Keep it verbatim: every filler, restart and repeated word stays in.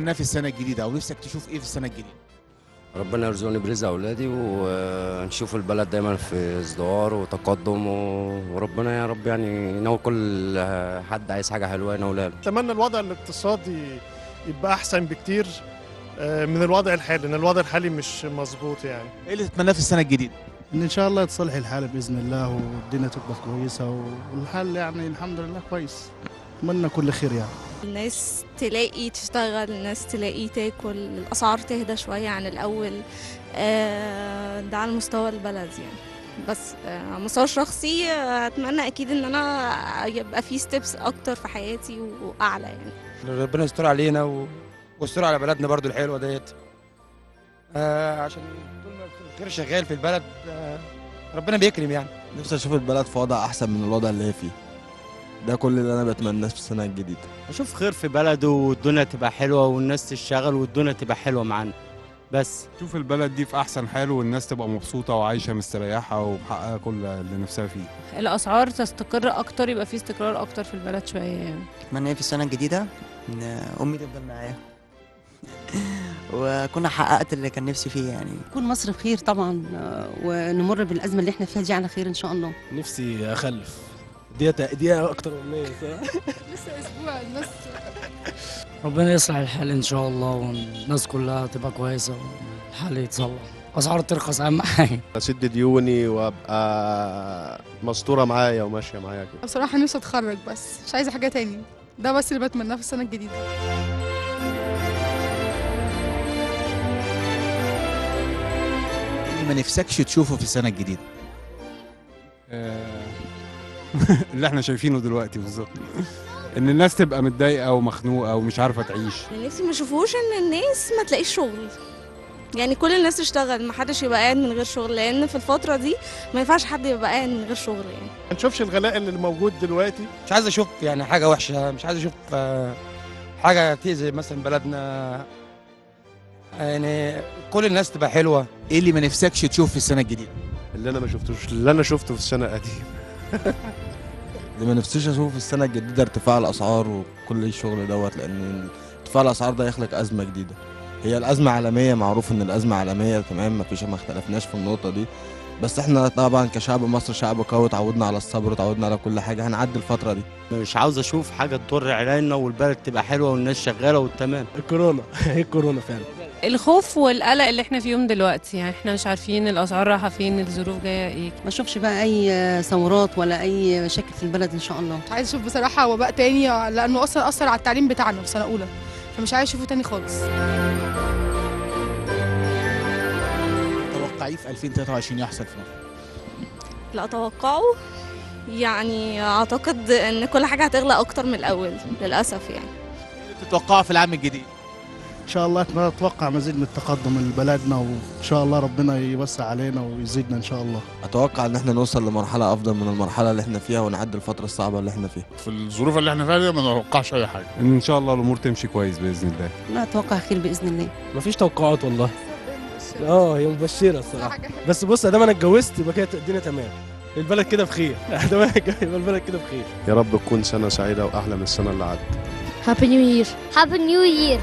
أنا في السنة الجديدة ونفسك تشوف إيه في السنة الجديدة؟ ربنا يرزقني برزق أولادي ونشوف البلد دايما في ازدهار وتقدم، وربنا يا رب يعني يناول كل حد عايز حاجة حلوة يناولها له. أتمنى الوضع الاقتصادي يبقى أحسن بكتير من الوضع الحالي، لأن الوضع الحالي مش مظبوط يعني. إيه اللي تتمناه في السنة الجديدة؟ إن إن شاء الله يتصلح الحال بإذن الله والدنيا تبقى كويسة والحال يعني الحمد لله كويس. أتمنى كل خير يعني. الناس تلاقي تشتغل، الناس تلاقي تاكل، الأسعار تهدى شوية عن الأول، ده على مستوى البلد يعني. بس على مستوى شخصي أتمنى أكيد إن أنا يبقى في ستيبس أكتر في حياتي وأعلى يعني. ربنا يستر علينا ويستر على بلدنا برضو الحلوة ديت، عشان طول ما الخير شغال في البلد ربنا بيكرم يعني. نفسي أشوف البلد في وضع أحسن من الوضع اللي هي فيه، ده كل اللي انا بتمناه في السنه الجديده. اشوف خير في بلده والدنيا تبقى حلوه والناس تشتغل والدنيا تبقى حلوه معانا. بس شوف البلد دي في احسن حال والناس تبقى مبسوطه وعايشه مستريحه ومحققه كل اللي نفسها فيه. الاسعار تستقر اكتر، يبقى في استقرار اكتر في البلد شويه يعني. اتمنى ايه في السنه الجديده؟ ان امي تفضل معايا وكنا حققت اللي كان نفسي فيه يعني. تكون مصر بخير طبعا ونمر بالازمه اللي احنا فيها دي على خير ان شاء الله. نفسي اخلف، دي دي اكتر من لسه اسبوع الناس. ربنا يصلح الحال ان شاء الله والناس كلها تبقى كويسه والحال يتصلح، اسعار ترخص اهم حاجه. اسد ديوني وابقى مستوره معايا وماشيه معايا كده. بصراحه نفسي اتخرج، بس مش عايزه حاجه تاني، ده بس اللي بتمناه في السنه الجديده. ما نفسكش تشوفه في السنه الجديده؟ اللي احنا شايفينه دلوقتي بالظبط، ان الناس تبقى متضايقه ومخنوقه ومش عارفه تعيش. اللي نفسي ما اشوفوش ان الناس ما تلاقيش شغل، يعني كل الناس تشتغل، ما حدش يبقى قاعد من غير شغل، لان في الفتره دي ما ينفعش حد يبقى قاعد من غير شغل يعني. ما نشوفش الغلاء اللي موجود دلوقتي. مش عايز اشوف يعني حاجه وحشه، مش عايز اشوف حاجه تاذي مثلا بلدنا يعني. كل الناس تبقى حلوه. ايه اللي ما نفسكش تشوف في السنه الجديده؟ اللي انا ما شفتوش، اللي انا شفته في السنه القديمه. اللي ما نفسيش اشوفه في السنه الجديده ارتفاع الاسعار وكل الشغل دوت، لان ارتفاع الاسعار ده يخلق ازمه جديده. هي الازمه عالميه، معروف ان الازمه عالميه تمام، ما فيش ما اختلفناش في النقطه دي، بس احنا طبعا كشعب مصر شعب قوي، تعودنا على الصبر وتعودنا على كل حاجه، هنعدي الفتره دي. مش عاوز اشوف حاجه تضر علينا والبلد تبقى حلوه والناس شغاله والتمام. الكورونا هي الكورونا فعلا. الخوف والقلق اللي احنا فيهم دلوقتي يعني، احنا مش عارفين الاسعار رايحه فين، الظروف جايه ايه. ما اشوفش بقى اي ثورات ولا اي مشاكل في البلد ان شاء الله. مش عايز اشوف بصراحه وباء تاني، لانه اصلا اثر على التعليم بتاعنا في سنه اولى، فمش عايز اشوفه تاني خالص. توقعيه في ألفين وثلاثة وعشرين يحصل في مصر؟ لا اتوقعه يعني، اعتقد ان كل حاجه هتغلى اكتر من الاول للاسف يعني. تتوقعه في العام الجديد؟ ان شاء الله اتوقع مزيد من التقدم لبلدنا، وان شاء الله ربنا يوسع علينا ويزيدنا ان شاء الله. اتوقع ان احنا نوصل لمرحله افضل من المرحله اللي احنا فيها ونعدي الفتره الصعبه اللي احنا فيها. في الظروف اللي احنا فيها دي ما نتوقعش اي حاجه، ان شاء الله الامور تمشي كويس باذن الله. لا اتوقع خير باذن الله. مفيش توقعات والله. اه هي مبشره الصراحه، بس بص ادام انا اتجوزت يبقى كده الدنيا تمام، البلد كده بخير، ادام انا يبقى البلد كده بخير. يا رب تكون سنه سعيده واحلى من السنه اللي عدت. هابي نيو يير. هابي نيو يير.